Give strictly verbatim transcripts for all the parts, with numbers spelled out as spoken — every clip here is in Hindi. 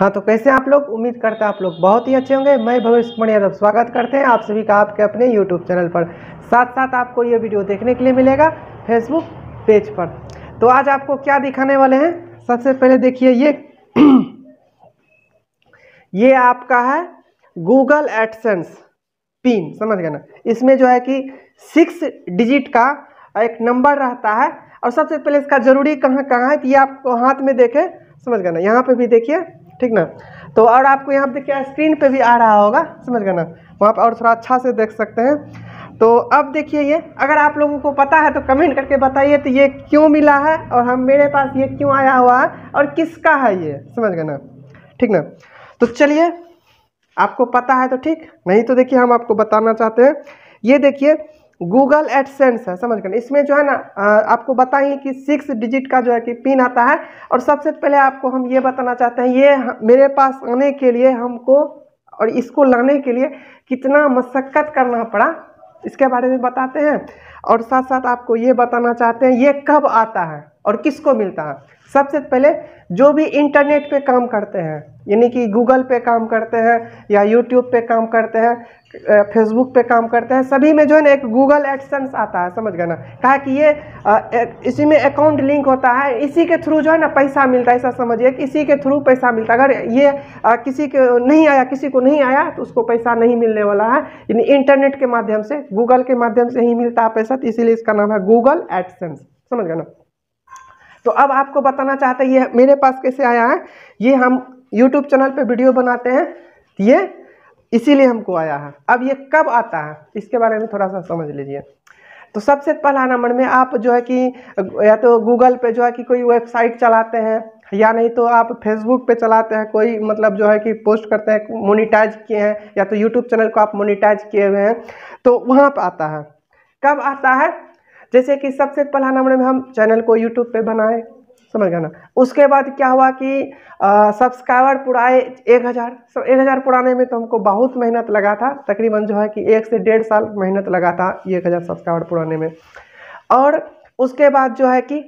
हाँ तो कैसे आप लोग, उम्मीद करते हैं आप लोग बहुत ही अच्छे होंगे। मैं भवेश कुमार यादव स्वागत करते हैं आप सभी का आपके अपने YouTube चैनल पर। साथ साथ आपको ये वीडियो देखने के लिए मिलेगा Facebook पेज पर। तो आज आपको क्या दिखाने वाले हैं, सबसे पहले देखिए ये ये आपका है Google AdSense पिन, समझ गए ना। इसमें जो है कि सिक्स डिजिट का एक नंबर रहता है और सबसे पहले इसका जरूरी कहाँ कहाँ है कि ये आपको हाथ में देखें, समझ गए ना। यहाँ पर भी देखिए, ठीक ना। तो और आपको यहाँ पे क्या स्क्रीन पे भी आ रहा होगा, समझ गए ना। वहाँ पर और थोड़ा अच्छा से देख सकते हैं। तो अब देखिए ये, अगर आप लोगों को पता है तो कमेंट करके बताइए तो ये क्यों मिला है और हम मेरे पास ये क्यों आया हुआ है और किसका है ये, समझ गए ना, ठीक ना। तो चलिए, आपको पता है तो ठीक, नहीं तो देखिए हम आपको बताना चाहते हैं। ये देखिए गूगल एडसेंस है, समझ गए। इसमें जो है ना आपको बताइए कि सिक्स डिजिट का जो है कि पिन आता है और सबसे पहले आपको हम ये बताना चाहते हैं, ये मेरे पास आने के लिए हमको और इसको लाने के लिए कितना मशक्कत करना पड़ा, इसके बारे में बताते हैं। और साथ साथ आपको ये बताना चाहते हैं ये कब आता है और किसको मिलता है। सबसे पहले जो भी इंटरनेट पे काम करते हैं, यानी कि गूगल पे काम करते हैं या यूट्यूब पे काम करते हैं, फेसबुक पे काम करते हैं, सभी में जो है ना एक गूगल एडसेंस आता है, समझ गए ना। कहा कि ये इसी में अकाउंट लिंक होता है, इसी के थ्रू जो है ना पैसा मिलता है, ऐसा समझिए कि इसी के थ्रू पैसा मिलता है। अगर ये किसी के नहीं आया, किसी को नहीं आया तो उसको पैसा नहीं मिलने वाला है, यानी इंटरनेट के माध्यम से, गूगल के माध्यम से ही मिलता है पैसा, तो इसीलिए इसका नाम है गूगल एडसेंस, समझ गए ना। तो अब आपको बताना चाहते हैं ये मेरे पास कैसे आया है। ये हम YouTube चैनल पे वीडियो बनाते हैं, ये इसीलिए हमको आया है। अब ये कब आता है इसके बारे में थोड़ा सा समझ लीजिए। तो सबसे पहला नंबर में आप जो है कि या तो Google पे जो है कि कोई वेबसाइट चलाते हैं, या नहीं तो आप Facebook पे चलाते हैं, कोई मतलब जो है कि पोस्ट करते हैं, मोनिटाइज किए हैं, या तो यूट्यूब चैनल को आप मोनिटाइज किए हुए हैं, तो वहाँ पर आता है। कब आता है, जैसे कि सबसे पहला नंबर में हम चैनल को यूट्यूब पे बनाए, समझ गए ना। उसके बाद क्या हुआ कि सब्सक्राइबर पुराए एक हज़ार एक हज़ार पुराने में तो हमको बहुत मेहनत लगा था, तकरीबन जो है कि एक से डेढ़ साल मेहनत लगा था एक हज़ार सब्सक्राइबर पुराने में। और उसके बाद जो है कि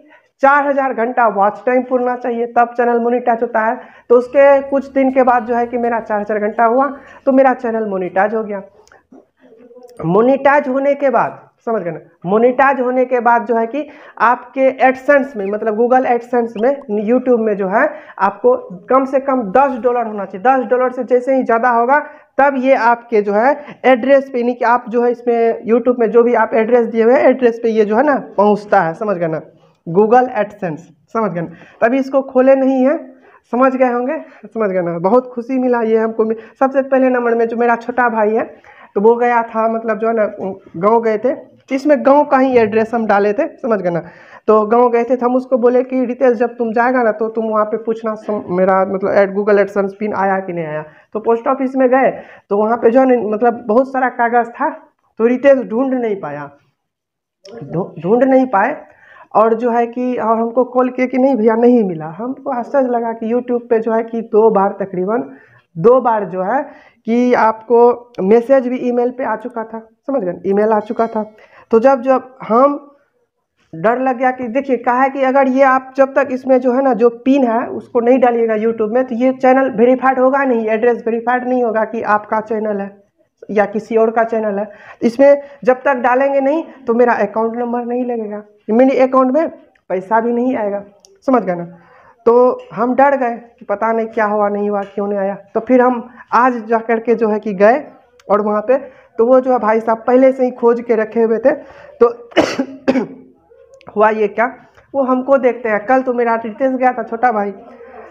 चार हज़ार घंटा वॉच टाइम पूरना चाहिए तब चैनल मोनिटाइज होता है। तो उसके कुछ दिन के बाद जो है कि मेरा चार हज़ार घंटा हुआ तो मेरा चैनल मोनिटाइज हो गया। मोनिटाइज होने के बाद, समझ गए ना, मोनिटाइज होने के बाद जो है कि आपके एडसेंस में, मतलब गूगल एडसेंस में, यूट्यूब में जो है आपको कम से कम दस डॉलर होना चाहिए। दस डॉलर से जैसे ही ज़्यादा होगा तब ये आपके जो है एड्रेस पे, यानी कि आप जो है इसमें यूट्यूब में जो भी आप एड्रेस दिए हुए हैं एड्रेस पे ये जो है ना पहुँचता है, समझ गए ना, गूगल एडसेंस, समझ गए ना। तभी इसको खोले नहीं है, समझ गए होंगे, समझ गए ना। बहुत खुशी मिला ये हमको। सबसे पहले नंबर में जो मेरा छोटा भाई है तो वो गया था, मतलब जो है ना गाँव गए थे, इसमें गांव का ही एड्रेस हम डाले थे, समझ गए ना। तो गांव गए थे तो हम उसको बोले कि रितेश जब तुम जाएगा ना तो तुम वहाँ पे पूछना सम, मेरा मतलब एड गूगल एडसेंस पिन आया कि नहीं आया। तो पोस्ट ऑफिस में गए तो वहाँ पे जो है मतलब बहुत सारा कागज़ था, तो रितेश ढूंढ नहीं पाया, ढूंढ नहीं पाए। और जो है कि और हमको कॉल किया कि नहीं भैया नहीं मिला। हमको आश्चर्य लगा कि यूट्यूब पर जो है कि दो बार तकरीबन दो बार जो है कि आपको मैसेज भी ईमेल पे आ चुका था, समझ गए, ईमेल आ चुका था। तो जब जब हम डर लग गया कि देखिए, कहा है कि अगर ये आप जब तक इसमें जो है ना जो पिन है उसको नहीं डालिएगा यूट्यूब में तो ये चैनल वेरीफाइड होगा नहीं, एड्रेस वेरीफाइड नहीं होगा कि आपका चैनल है या किसी और का चैनल है। इसमें जब तक डालेंगे नहीं तो मेरा अकाउंट नंबर नहीं लगेगा, मेरे अकाउंट में पैसा भी नहीं आएगा, समझ गए ना। तो हम डर गए कि पता नहीं क्या हुआ, नहीं हुआ, क्यों नहीं आया। तो फिर हम आज जा कर के जो है कि गए और वहाँ पे तो वो जो है भाई साहब पहले से ही खोज के रखे हुए थे। तो हुआ ये क्या, वो हमको देखते हैं, कल तो मेरा रितेश गया था छोटा भाई,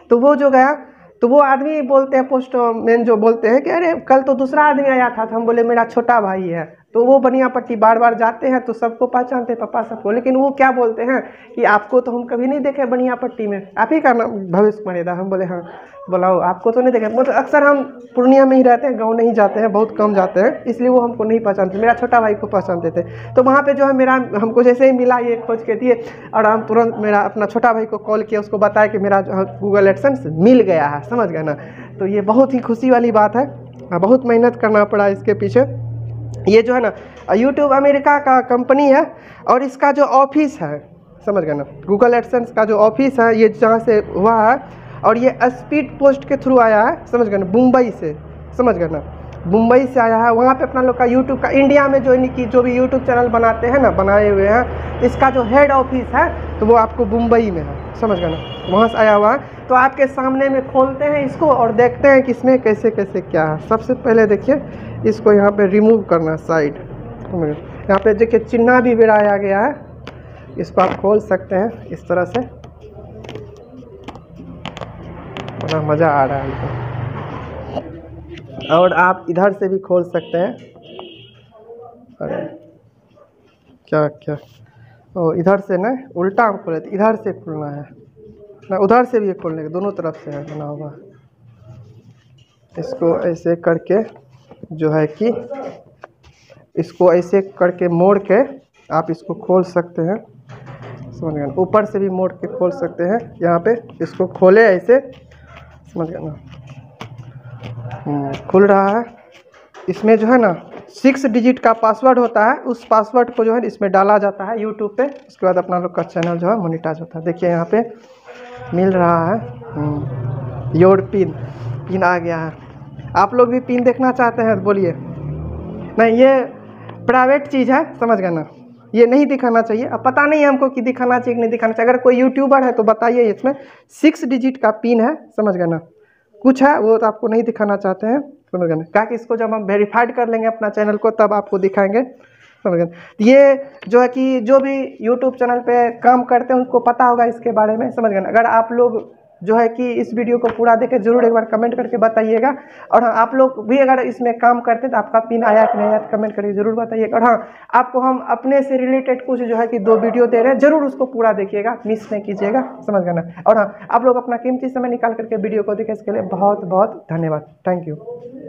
तो वो जो गया तो वो आदमी बोलते हैं पोस्टमैन जो बोलते हैं कि अरे कल तो दूसरा आदमी आया था। तो हम बोले मेरा छोटा भाई है, तो वो बनिया पट्टी बार बार जाते हैं तो सबको पहचानते हैं, पापा सबको। लेकिन वो क्या बोलते हैं कि आपको तो हम कभी नहीं देखे बनिया पट्टी में, आप ही का नाम भवेश कुमार यादव। हम बोले हाँ, बोलाओ आपको तो नहीं देखे, मतलब अक्सर हम पूर्णिया में ही रहते हैं, गाँव नहीं जाते हैं, बहुत कम जाते हैं, इसलिए वो हमको नहीं पहचानते, मेरा छोटा भाई को पहचानते थे। तो वहाँ पर जो है मेरा हमको जैसे ही मिला ये खोज के दिए और हम तुरंत मेरा अपना छोटा भाई को कॉल किया, उसको बताया कि मेरा गूगल एडसेंस मिल गया है, समझ गए ना। तो ये बहुत ही खुशी वाली बात है, बहुत मेहनत करना पड़ा इसके पीछे। ये जो है ना YouTube अमेरिका का कंपनी है और इसका जो ऑफिस है, समझ गए ना, गूगल एडसेंस का जो ऑफिस है ये जहाँ से हुआ है और ये स्पीड पोस्ट के थ्रू आया है, समझ गए ना, मुंबई से, समझ गए ना, मुंबई से आया है। वहाँ पे अपना लोग का यूट्यूब का इंडिया में जो कि जो भी यूट्यूब चैनल बनाते हैं ना, बनाए हुए हैं, इसका जो हेड ऑफिस है तो वो आपको मुंबई में है, समझ गए ना, वहाँ से आया हुआ है। तो आपके सामने में खोलते हैं इसको और देखते हैं कि इसमें कैसे कैसे क्या है। सबसे पहले देखिए इसको यहाँ पर रिमूव करना साइड, यहाँ पर देखिए चिन्ह भी बिराया गया है, इसको आप खोल सकते हैं इस तरह से। बड़ा मज़ा आ रहा है। और आप इधर से भी खोल सकते हैं, अरे क्या क्या, और इधर से ना उल्टा हम खोले, इधर से खोलना है ना, उधर से भी खोलने के, दोनों तरफ से है बना हुआ। इसको ऐसे करके जो है कि इसको ऐसे करके मोड़ के आप इसको खोल सकते हैं, समझ गए, ऊपर से भी मोड़ के खोल सकते हैं। यहाँ पे इसको खोले ऐसे, समझ गए ना, खुल रहा है। इसमें जो है ना सिक्स डिजिट का पासवर्ड होता है, उस पासवर्ड को जो है इसमें डाला जाता है यूट्यूब पे, उसके बाद अपना लोग का चैनल जो है मोनिटाइज होता है। देखिए यहाँ पे मिल रहा है योर पिन, पिन आ गया है। आप लोग भी पिन देखना चाहते हैं बोलिए, नहीं ये प्राइवेट चीज़ है, समझ गए ना, ये नहीं दिखाना चाहिए। अब पता नहीं है हमको कि दिखाना चाहिए कि नहीं दिखाना चाहिए, अगर कोई यूट्यूबर है तो बताइए। इसमें सिक्स डिजिट का पिन है, समझ गए ना, कुछ है वो तो आपको नहीं दिखाना चाहते हैं, समझ गए ना, क्या कि इसको जब हम वेरीफाइड कर लेंगे अपना चैनल को तब आपको दिखाएंगे, समझ गए। ये जो है कि जो भी यूट्यूब चैनल पे काम करते हैं उनको पता होगा इसके बारे में, समझ गए ना। अगर आप लोग जो है कि इस वीडियो को पूरा देखें, जरूर एक बार कमेंट करके बताइएगा। और हाँ, आप लोग भी अगर इसमें काम करते हैं तो आपका पिन आया कि नहीं आया कमेंट करके जरूर बताइएगा। और हाँ, आपको हम अपने से रिलेटेड कुछ जो है कि दो वीडियो दे रहे हैं, जरूर उसको पूरा देखिएगा, मिस नहीं कीजिएगा, समझ गए ना। और हाँ, आप लोग अपना कीमती समय निकाल करके वीडियो को देखें, इसके लिए बहुत बहुत धन्यवाद, थैंक यू।